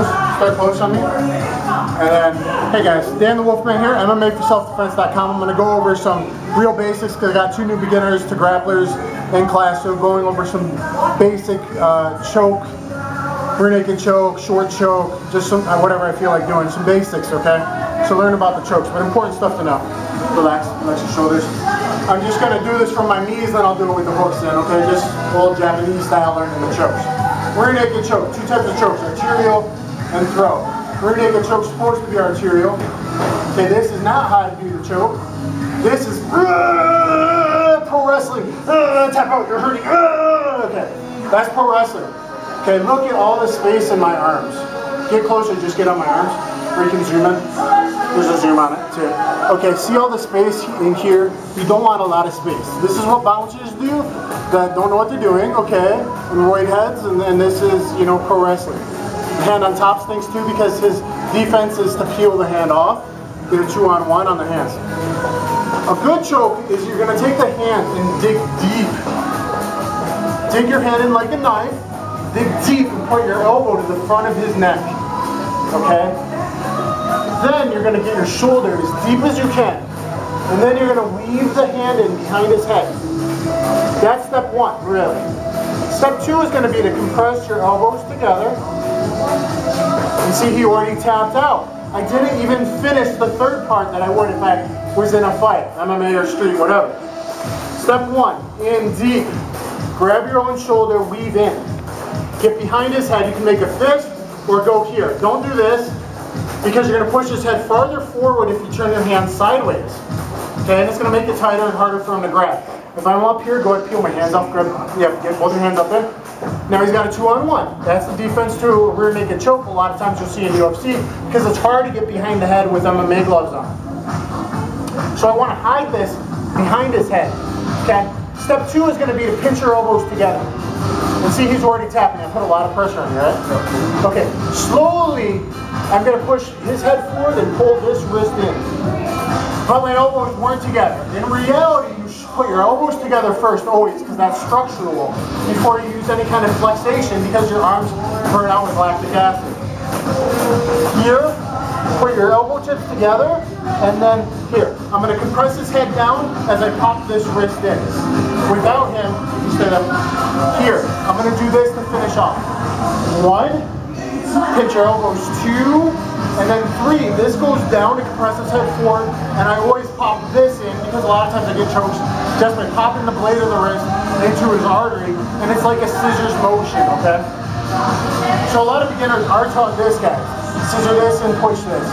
Start close on me. And hey guys, Dan the Wolf Man here, MMAForSelfDefense.com. I'm going to go over some real basics because I got two new beginners to grapplers in class, so going over some basic choke, rear naked choke, short choke, just some, whatever I feel like doing, some basics, okay? So learn about the chokes, but important stuff to know. Relax, relax your shoulders. I'm just going to do this from my knees, then I'll do it with the hooks then, okay? Just old Japanese style learning the chokes. Rear naked choke, two types of chokes, arterial and throw. Rear naked choke's supposed to be arterial. Okay, this is not how to do your choke. This is pro wrestling. Tap out, you're hurting. Okay, that's pro wrestling. Okay, look at all the space in my arms. Get closer, just get on my arms. Or you can zoom in. There's a zoom on it too. Okay, see all the space in here? You don't want a lot of space. This is what bouncers do that don't know what they're doing, okay? Roid heads, and then this is, you know, pro wrestling. Hand on top things too, because his defense is to peel the hand off. Get a 2-on-1 on the hands. A good choke is you're going to take the hand and dig deep. Dig your hand in like a knife. Dig deep and point your elbow to the front of his neck. Okay? Then you're going to get your shoulder as deep as you can. And then you're going to weave the hand in behind his head. That's step one, really. Step two is going to be to compress your elbows together. And see, he already tapped out. I didn't even finish the third part that I would if I was in a fight, MMA or street, whatever. Step one, in deep. Grab your own shoulder, weave in. Get behind his head. You can make a fist or go here. Don't do this because you're going to push his head farther forward if you turn your hand sideways. Okay, and it's going to make it tighter and harder for him to grab. If I'm up here, go ahead and peel my hands off. Grab, yeah, get both your hands up there. Now he's got a 2-on-1. That's the defense to a rear naked choke. A lot of times you'll see in UFC because it's hard to get behind the head with MMA gloves on. So I want to hide this behind his head. Okay. Step two is going to be to pinch your elbows together. And see, he's already tapping. I put a lot of pressure on you, right? Okay. Slowly, I'm going to push his head forward and pull this wrist in. But my elbows weren't together. In reality, you should put your elbows together first always, because that's structural, before you use any kind of flexation, because your arms burn out with lactic acid. Here, put your elbow tips together, and then here. I'm going to compress his head down as I pop this wrist in. Without him, instead of here, I'm going to do this to finish off. One, pinch your elbows, two, and then three, this goes down to compress his head forward, and I always pop this in because a lot of times I get chokes just by popping the blade of the wrist into his artery, and it's like a scissors motion, okay? So a lot of beginners are taught this, guy. Scissor this and push this.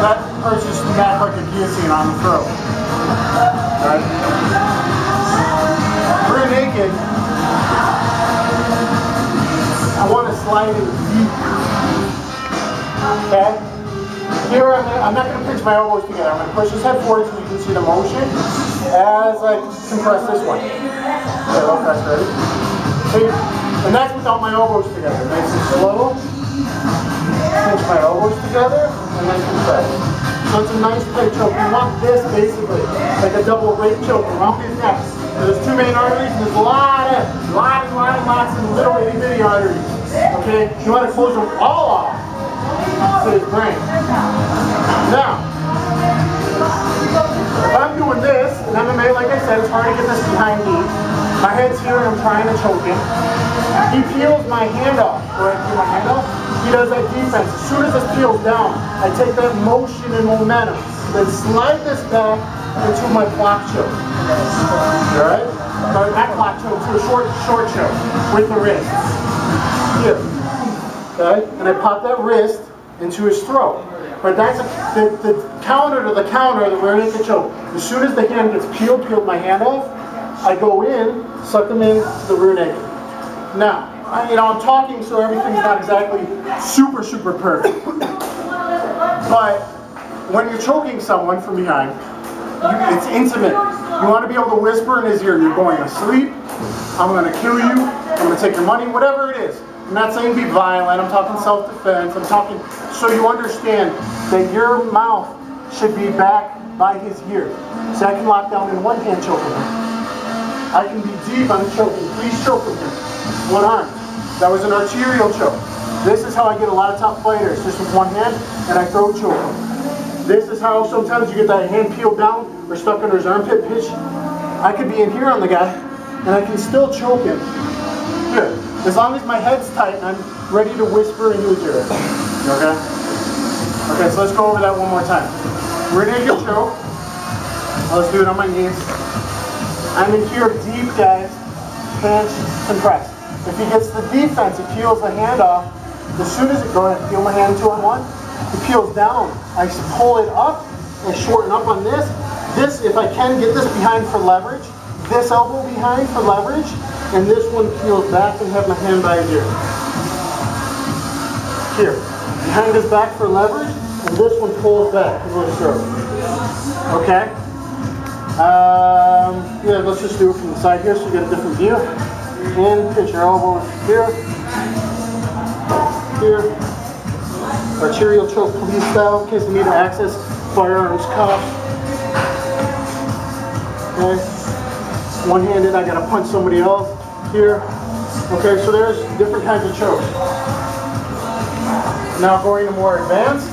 That hurts his back like a guillotine on the throat. All right? Rear naked, I want to slide it deep, okay? Here, I'm not going to pinch my elbows together. I'm going to push his head forward so you can see the motion as I compress this one. Okay, well, that's ready. See? And that's without my elbows together. Nice and slow. Pinch my elbows together, and then compress. So it's a nice plate choke. You want this, basically, like a double rape choke around his neck. So there's two main arteries, and there's lots of little itty-bitty arteries. Okay? You want to close them all off. To his brain. Now, if I'm doing this, in MMA, like I said, it's hard to get this behind me. My head's here and I'm trying to choke him. He peels my hand off. Go ahead and peel my hand off. He does that defense. As soon as this peels down, I take that motion and momentum. Then slide this back into my clock choke. Alright? That clock choke to a short choke with the wrist. Here. Okay? And I pop that wrist into his throat. But that's the counter to the counter, the rear naked choke. As soon as the hand gets peeled my hand off, I go in, suck them in to the rear naked. Now, I'm talking so everything's not exactly super perfect. But when you're choking someone from behind, it's intimate. You want to be able to whisper in his ear, you're going to sleep, I'm going to kill you, I'm going to take your money, whatever it is. I'm not saying be violent, I'm talking self-defense, I'm talking so you understand that your mouth should be back by his ear. So I can lock down in one hand choking him. I can be deep on choking, please choke with him. One arm. That was an arterial choke. This is how I get a lot of top fighters, just with one hand, and I throw choke. This is how sometimes you get that hand peeled down or stuck under his armpit pitch. I could be in here on the guy, and I can still choke him. Here, as long as my head's tight, and I'm ready to whisper into his ear. Okay? Okay, so let's go over that one more time. We're gonna get choke. Let's do it on my knees. I'm in here deep, guys. Pinch, compress. If he gets the defense, he peels the hand off. As soon as it goes, I peel my hand 2 on 1. He peels down. I pull it up and shorten up on this. This, if I can, get this behind for leverage. This elbow behind for leverage. And this one peels back and have my hand by his ear. Here. Behind his back for leverage. And this one pulls back. He's going to throw. Okay? Yeah, let's just do it from the side here so you get a different view. In, pitch your elbow here. Here. Arterial choke police style in case you need to access firearms cuffs. Okay. One-handed, I gotta punch somebody else here. Okay, so there's different kinds of chokes. Now going to more advanced.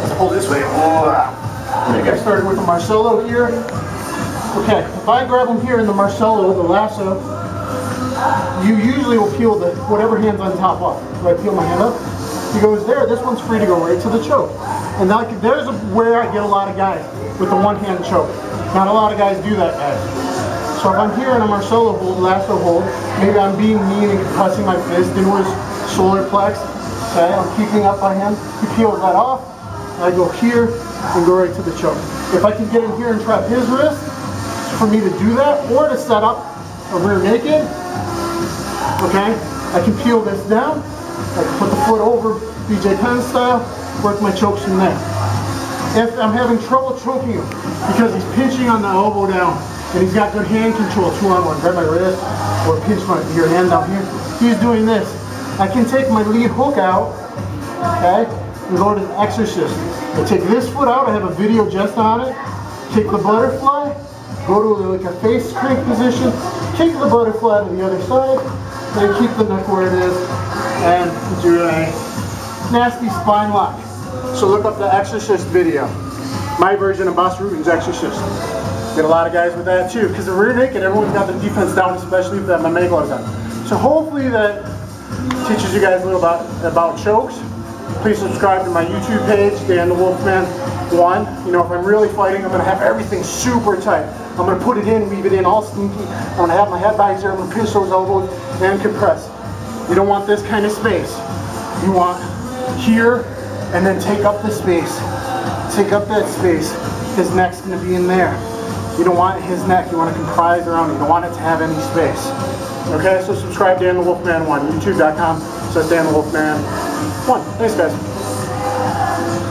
Let's pull this way. I think I started with the Marcelo here. Okay, if I grab him here in the Marcelo, the lasso, you usually will peel the whatever hand's on top up. So I peel my hand up. He goes there. This one's free to go right to the choke. And that, there's where I get a lot of guys with the one-hand choke. Not a lot of guys do that, guys. So if I'm here in a Marcelo hold, lasso hold, maybe I'm being mean and pressing my fist into his solar plex. Okay, I'm keeping up my hand. He peels that off. I go here and go right to the choke. If I can get in here and trap his wrist, for me to do that or to set up a rear naked, okay, I can peel this down, I can put the foot over BJ Penn style, work my chokes from there. If I'm having trouble choking him because he's pinching on the elbow down and he's got good hand control, 2 on 1, grab my wrist or pinch my your hand down here, he's doing this. I can take my lead hook out, okay, and go to the exorcist. I take this foot out, I have a video just on it, kick the butterfly, go to like a face crank position, kick the butterfly to the other side, then keep the neck where it is, and do a nasty spine lock. So look up the Exorcist video. My version of Boss Rutan's Exorcist. Get a lot of guys with that too, because the rear naked, everyone's got the defense down, especially if that MMA glove's on. So hopefully that teaches you guys a little about chokes. Please subscribe to my YouTube page, Dan the Wolf Man. One, you know, if I'm really fighting, I'm going to have everything super tight. I'm going to put it in, weave it in all sneaky. I'm going to have my head by his ear, I'm going to pinch those elbows and compress. You don't want this kind of space. You want here and then take up the space. Take up that space. His neck's going to be in there. You don't want his neck. You want to comprise around it. You don't want it to have any space. Okay, so subscribe to Dan the Wolfman 1, youtube.com/Dan the Wolfman 1. Thanks, guys.